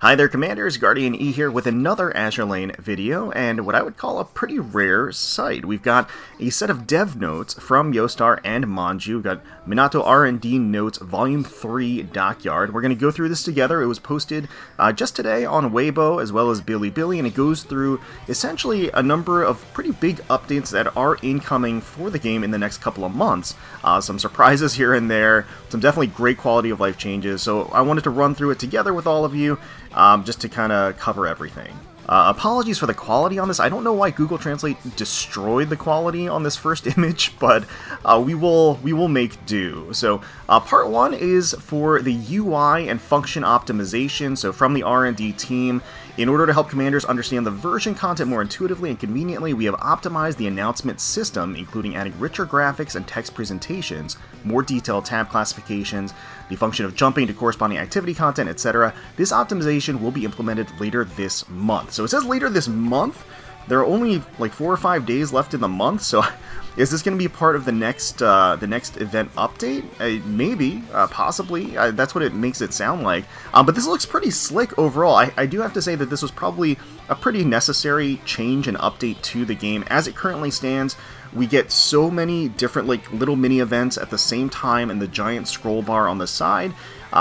Hi there Commanders, Guardian E here with another Azur Lane video, and what I would call a pretty rare sight. We've got a set of dev notes from Yostar and Manjuu. We've got Minato R&D Notes Volume 3 Dockyard. We're going to go through this together. It was posted just today on Weibo as well as Bilibili, and it goes through essentially a number of pretty big updates that are incoming for the game in the next couple of months. Some surprises here and there, some definitely great quality of life changes, so I wanted to run through it together with all of you. Just to kind of cover everything. Apologies for the quality on this. I don't know why Google Translate destroyed the quality on this first image, but we will make do. So part one is for the UI and function optimization. So from the R&D team, in order to help commanders understand the version content more intuitively and conveniently, we have optimized the announcement system, including adding richer graphics and text presentations, more detailed tab classifications, the function of jumping to corresponding activity content, etc. This optimization will be implemented later this month. So it says later this month. There are only like 4 or 5 days left in the month, so is this going to be part of the next event update? Maybe, possibly. That's what it makes it sound like. But this looks pretty slick overall. I do have to say that this was probably a pretty necessary change and update to the game as it currently stands. We get so many different like little mini events at the same time, and the giant scroll bar on the side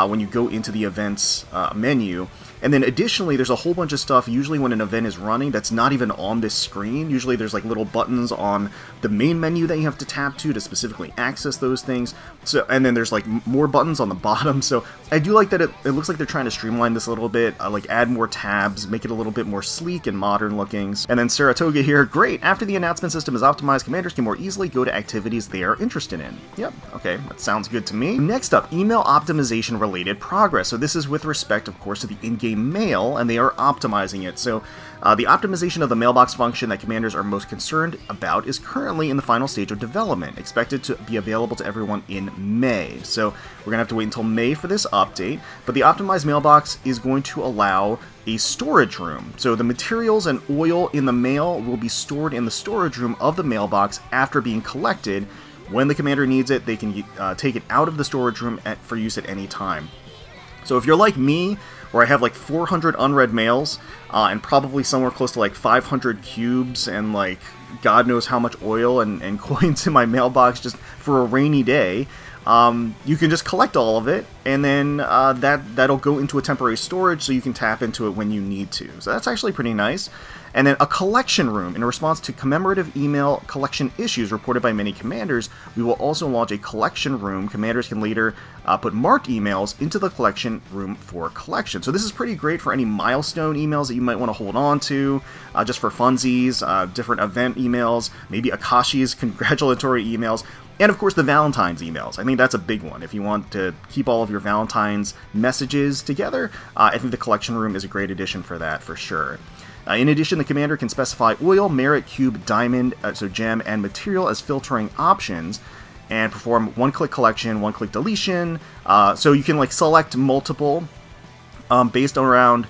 when you go into the events menu. And then additionally, there's a whole bunch of stuff, usually when an event is running, that's not even on this screen. Usually there's like little buttons on the main menu that you have to tap to specifically access those things. So, and then there's like more buttons on the bottom. So I do like that it looks like they're trying to streamline this a little bit, like add more tabs, make it a little bit more sleek and modern looking. And then Saratoga here, great. After the announcement system is optimized, commanders can more easily go to activities they are interested in. Yep, okay, that sounds good to me. Next up, email optimization related progress. So this is with respect, of course, to the in-game mail, and they are optimizing it. So the optimization of the mailbox function that commanders are most concerned about is currently in the final stage of development, expected to be available to everyone in May. So we're gonna have to wait until May for this update, but the optimized mailbox is going to allow a storage room. So the materials and oil in the mail will be stored in the storage room of the mailbox after being collected. When the commander needs it, they can take it out of the storage room for use at any time. So if you're like me, where I have like 400 unread mails, and probably somewhere close to like 500 cubes and like God knows how much oil and coins in my mailbox just for a rainy day, you can just collect all of it, and then that'll go into a temporary storage so you can tap into it when you need to. So that's actually pretty nice. And then a collection room. In response to commemorative email collection issues reported by many commanders, we will also launch a collection room. Commanders can later put marked emails into the collection room for collection. So this is pretty great for any milestone emails that you might want to hold on to, just for funsies, different event emails, maybe Akashi's congratulatory emails. And of course the Valentine's emails. I think that's a big one. If you want to keep all of your Valentine's messages together, I think the collection room is a great addition for that, for sure. In addition, the commander can specify oil, merit, cube, diamond, so gem, and material as filtering options, and perform one-click collection, one-click deletion. So you can like select multiple based around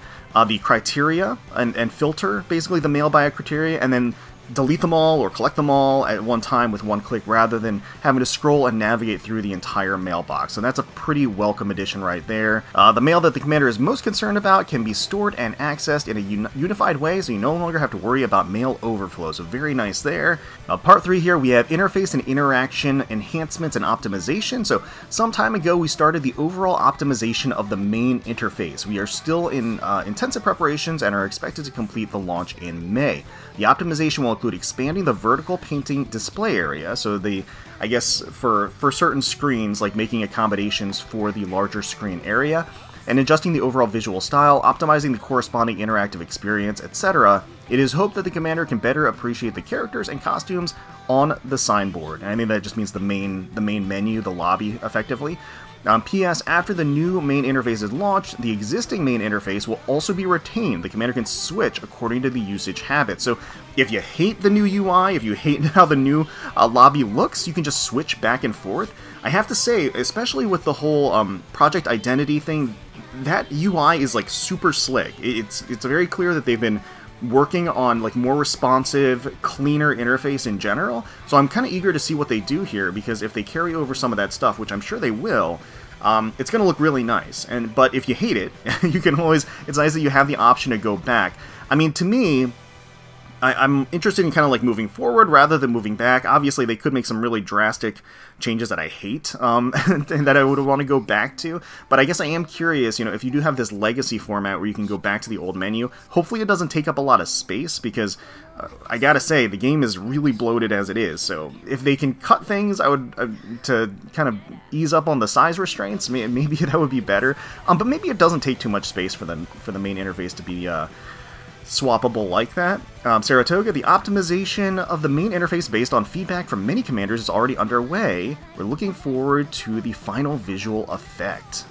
the criteria and filter basically the mail by a criteria, and then delete them all or collect them all at one time with one click rather than having to scroll and navigate through the entire mailbox. So that's a pretty welcome addition right there. The mail that the commander is most concerned about can be stored and accessed in a unified way, so you no longer have to worry about mail overflow. So very nice there. Part 3 here, we have interface and interaction enhancements and optimization. So some time ago we started the overall optimization of the main interface. We are still in intensive preparations and are expected to complete the launch in May. The optimization will include expanding the vertical painting display area, so the, I guess for certain screens, like making accommodations for the larger screen area, and adjusting the overall visual style, optimizing the corresponding interactive experience, etc. It is hoped that the commander can better appreciate the characters and costumes on the signboard, and I mean that just means the main menu, the lobby, effectively. P.S. After the new main interface is launched, the existing main interface will also be retained. The commander can switch according to the usage habits. So if you hate the new UI, if you hate how the new lobby looks, you can just switch back and forth. I have to say, especially with the whole Project Identity thing, that UI is like super slick. It's very clear that they've been working on like more responsive, cleaner interface in general. So I'm kind of eager to see what they do here, because if they carry over some of that stuff, which I'm sure they will, It's going to look really nice. But if you hate it, you can always... It's nice that you have the option to go back. I mean, to me... I'm interested in kind of like moving forward rather than moving back. Obviously, they could make some really drastic changes that I hate and that I would want to go back to. But I guess I am curious, you know, if you do have this legacy format where you can go back to the old menu, hopefully it doesn't take up a lot of space, because I gotta say, the game is really bloated as it is. So if they can cut things, I would to kind of ease up on the size restraints, maybe that would be better. But maybe it doesn't take too much space for the main interface to be... swappable like that. Saratoga, the optimization of the main interface based on feedback from many commanders is already underway. We're looking forward to the final visual effect.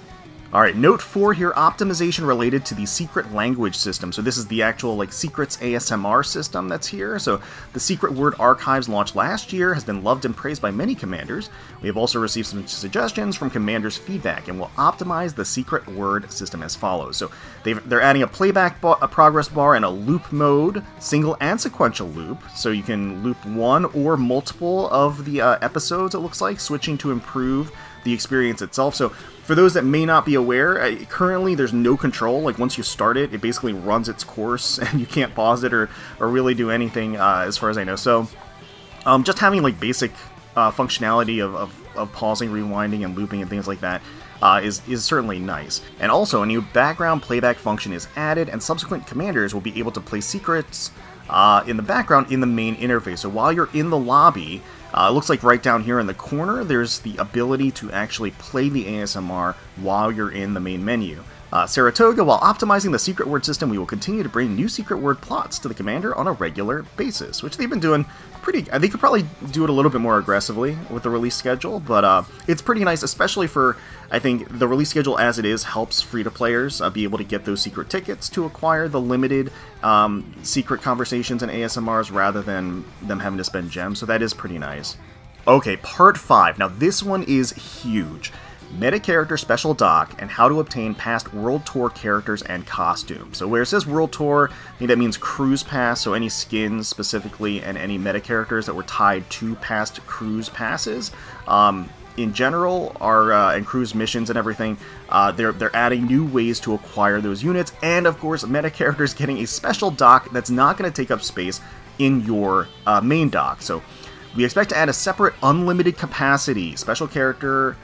Alright, note 4 here, optimization related to the secret language system. So this is the actual, like, secrets ASMR system that's here. So the secret word archives launched last year has been loved and praised by many commanders. We have also received some suggestions from commanders' feedback, and we'll optimize the secret word system as follows. So they're adding a playback bar, a progress bar, and a loop mode, single and sequential loop. So you can loop one or multiple of the episodes, it looks like, switching to improve the experience itself. So for those that may not be aware, currently there's no control. Like, once you start it, it basically runs its course and you can't pause it or really do anything as far as I know. So just having like basic functionality of pausing, rewinding, and looping and things like that is certainly nice. And also a new background playback function is added, and subsequent commanders will be able to play secrets in the background in the main interface. So while you're in the lobby, it looks like right down here in the corner, there's the ability to actually play the ASMR while you're in the main menu. Saratoga, while optimizing the secret word system, we will continue to bring new secret word plots to the commander on a regular basis, which they've been doing pretty... They could probably do it a little bit more aggressively with the release schedule, but it's pretty nice, especially for, I think, the release schedule as it is helps free-to-players be able to get those secret tickets to acquire the limited secret conversations and ASMRs rather than them having to spend gems, so that is pretty nice. Okay, part 5. Now, this one is huge. Meta-character special doc and how to obtain past World Tour characters and costumes. So where it says World Tour, I think that means Cruise Pass, so any skins specifically and any meta-characters that were tied to past Cruise Passes. In general, and Cruise missions and everything, they're adding new ways to acquire those units, and of course meta-characters getting a special doc that's not going to take up space in your main doc. So we expect to add a separate unlimited capacity special character...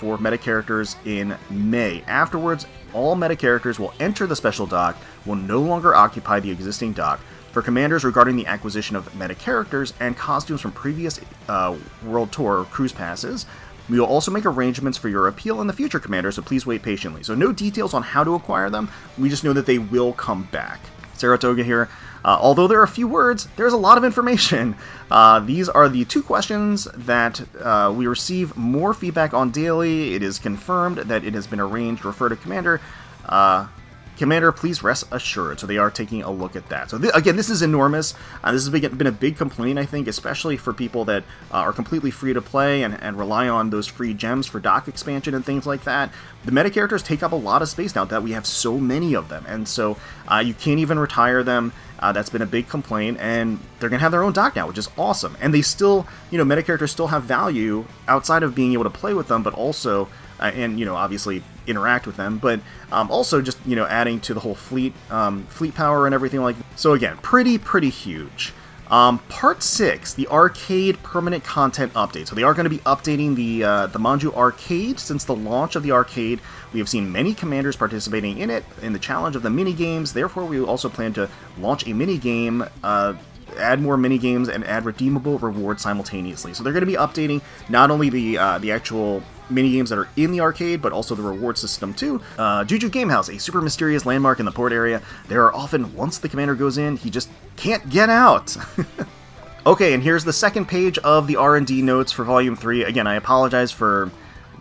for meta characters in May. Afterwards, all meta characters will enter the special dock, will no longer occupy the existing dock. For commanders regarding the acquisition of meta characters and costumes from previous World Tour Cruise Passes, we will also make arrangements for your appeal in the future, commander, so please wait patiently. So no details on how to acquire them, we just know that they will come back. Saratoga here. Although there are a few words, there's a lot of information. These are the two questions that we receive more feedback on daily. It is confirmed that it has been arranged. Refer to commander. Commander, please rest assured. So they are taking a look at that. So again, this is enormous. This has been a big complaint, I think, especially for people that are completely free to play and rely on those free gems for dock expansion and things like that. The meta characters take up a lot of space now that we have so many of them, and so you can't even retire them. That's been a big complaint, and they're gonna have their own dock now, which is awesome. And they still, you know, meta characters still have value outside of being able to play with them, but also, and you know, obviously interact with them, but also just, you know, adding to the whole fleet power and everything like that. So again, pretty huge. Part 6, the arcade permanent content update. So they are going to be updating the Manjuu arcade. Since the launch of the arcade, we have seen many commanders participating in it, in the challenge of the minigames. Therefore, we also plan to launch a minigame, add more minigames, and add redeemable rewards simultaneously. So they're going to be updating not only the actual minigames that are in the arcade, but also the reward system too. Juju Gamehouse, a super mysterious landmark in the port area. There are often, once the commander goes in, he just can't get out. Okay, and here's the second page of the R&D notes for Volume 3. Again, I apologize for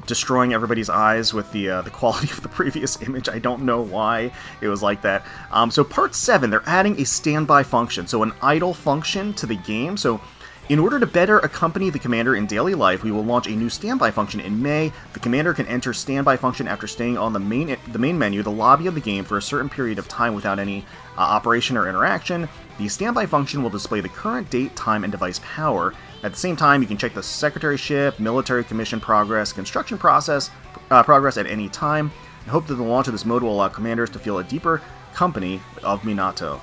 destroying everybody's eyes with the quality of the previous image. I don't know why it was like that. So Part 7, they're adding a standby function, so an idle function to the game. So in order to better accompany the commander in daily life, we will launch a new standby function in May. The commander can enter standby function after staying on the main menu, the lobby of the game, for a certain period of time without any operation or interaction. The standby function will display the current date, time, and device power. At the same time, you can check the secretaryship, military commission progress, construction process, progress at any time, and hope that the launch of this mode will allow commanders to feel a deeper company of Minato.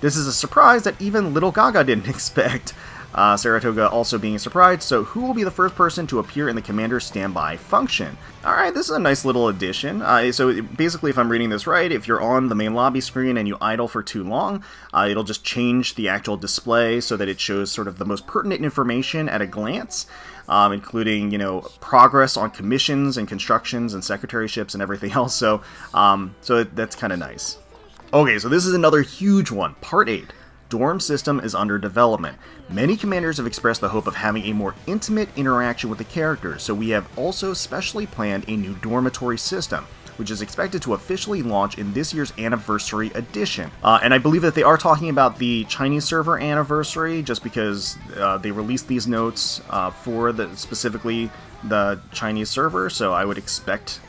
This is a surprise that even Little Gaga didn't expect. Saratoga also being a surprise, so who will be the first person to appear in the commander's standby function? Alright, this is a nice little addition. So basically, if I'm reading this right, if you're on the main lobby screen and you idle for too long, it'll just change the actual display so that it shows sort of the most pertinent information at a glance, including, you know, progress on commissions and constructions and secretaryships and everything else, so, that's kind of nice. Okay, so this is another huge one, Part 8. Dorm system is under development. Many commanders have expressed the hope of having a more intimate interaction with the characters, so we have also specially planned a new dormitory system, which is expected to officially launch in this year's anniversary edition. And I believe that they are talking about the Chinese server anniversary, just because they released these notes for specifically the Chinese server, so I would expect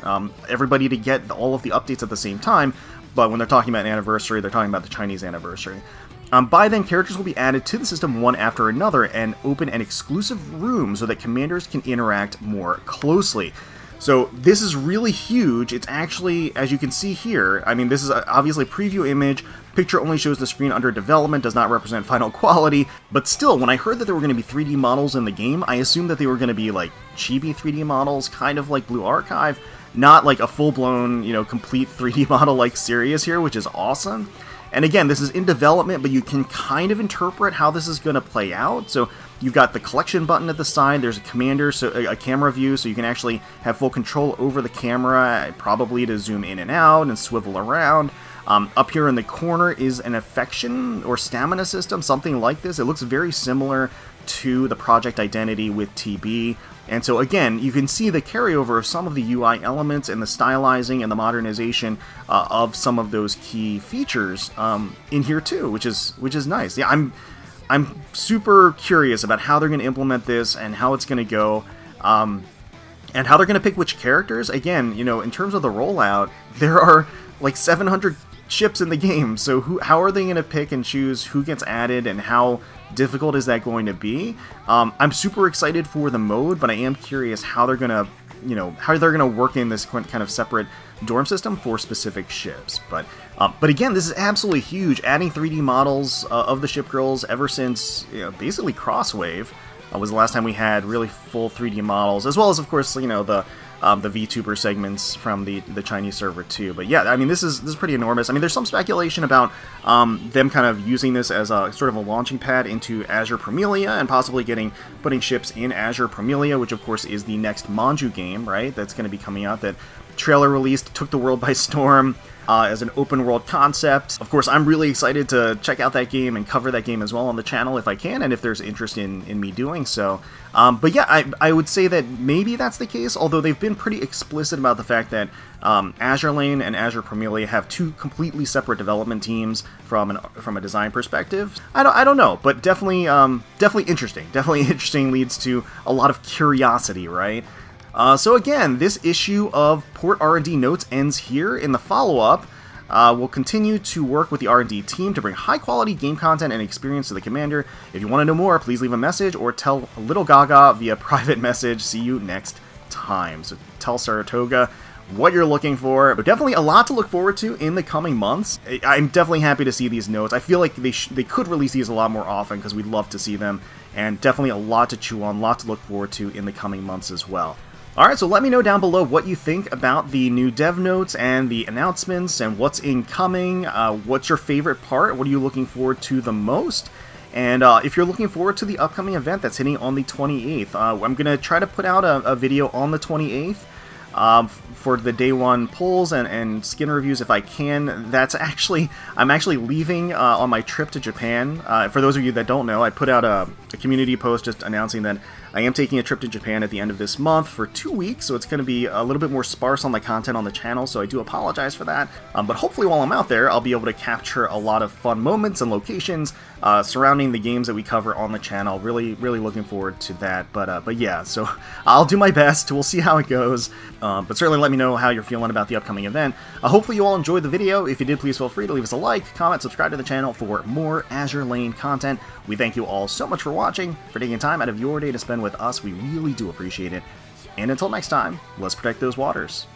everybody to get all of the updates at the same time, but when they're talking about an anniversary, they're talking about the Chinese anniversary. By then, characters will be added to the system one after another and open an exclusive room so that commanders can interact more closely. So this is really huge. It's actually, as you can see here, I mean, this is obviously a preview image. Picture only shows the screen under development, does not represent final quality. But still, when I heard that there were going to be 3D models in the game, I assumed that they were going to be like chibi 3D models, kind of like Blue Archive, not like a full-blown, you know, complete 3D model like Sirius here, which is awesome. And again, this is in development, but you can kind of interpret how this is going to play out. So you've got the collection button at the side. There's a commander, so a camera view, so you can actually have full control over the camera, probably to zoom in and out and swivel around. Up here in the corner is an affection or stamina system, something like this. It looks very similar to the Project Identity with TB. And so again, you can see the carryover of some of the UI elements and the stylizing and the modernization of some of those key features in here too, which is nice. Yeah, I'm super curious about how they're going to implement this and how it's going to go, and how they're going to pick which characters. Again, you know, in terms of the rollout, there are like 700 ships in the game, so how are they going to pick and choose who gets added and how difficult is that going to be? I'm super excited for the mode, but I am curious how they're going to, you know, how they're going to work in this kind of separate dorm system for specific ships. But again, this is absolutely huge. Adding 3D models of the ship girls ever since, you know, basically Crosswave was the last time we had really full 3D models, as well as, of course, you know, the VTuber segments from the Chinese server too. But yeah, I mean, this is pretty enormous. I mean, there's some speculation about them kind of using this as a sort of a launching pad into Azur Promilia and possibly putting ships in Azur Promilia, which of course is the next Manjuu game, right? That's going to be coming out. That trailer released took the world by storm as an open world concept. Of course, I'm really excited to check out that game and cover that game as well on the channel if I can, and if there's interest in me doing so. But yeah, I would say that maybe that's the case, although they've been pretty explicit about the fact that Azur Lane and Azur Promilia have two completely separate development teams from a design perspective. I don't know, but definitely definitely interesting. Definitely interesting, leads to a lot of curiosity, right? So again, this issue of Port R&D Notes ends here. In the follow-up, we'll continue to work with the R&D team to bring high-quality game content and experience to the Commander. If you want to know more, please leave a message or tell Little Gaga via private message. See you next time. So tell Saratoga what you're looking for, but definitely a lot to look forward to in the coming months. I'm definitely happy to see these notes. I feel like they could release these a lot more often because we'd love to see them, and definitely a lot to chew on, a lot to look forward to in the coming months as well. Alright, so let me know down below what you think about the new dev notes and the announcements and what's incoming. What's your favorite part? What are you looking forward to the most? And if you're looking forward to the upcoming event that's hitting on the 28th, I'm going to try to put out a video on the 28th for the day one polls and skin reviews if I can. I'm actually leaving on my trip to Japan. For those of you that don't know, I put out a community post just announcing that I am taking a trip to Japan at the end of this month for 2 weeks, so it's going to be a little bit more sparse on the content on the channel, so I do apologize for that. But hopefully while I'm out there, I'll be able to capture a lot of fun moments and locations surrounding the games that we cover on the channel. Really, really looking forward to that. But yeah, so I'll do my best. We'll see how it goes. But certainly let me know how you're feeling about the upcoming event. Hopefully you all enjoyed the video. If you did, please feel free to leave us a like, comment, subscribe to the channel for more Azur Lane content. We thank you all so much for watching, for taking time out of your day to spend with us. We really do appreciate it. And until next time, let's protect those waters.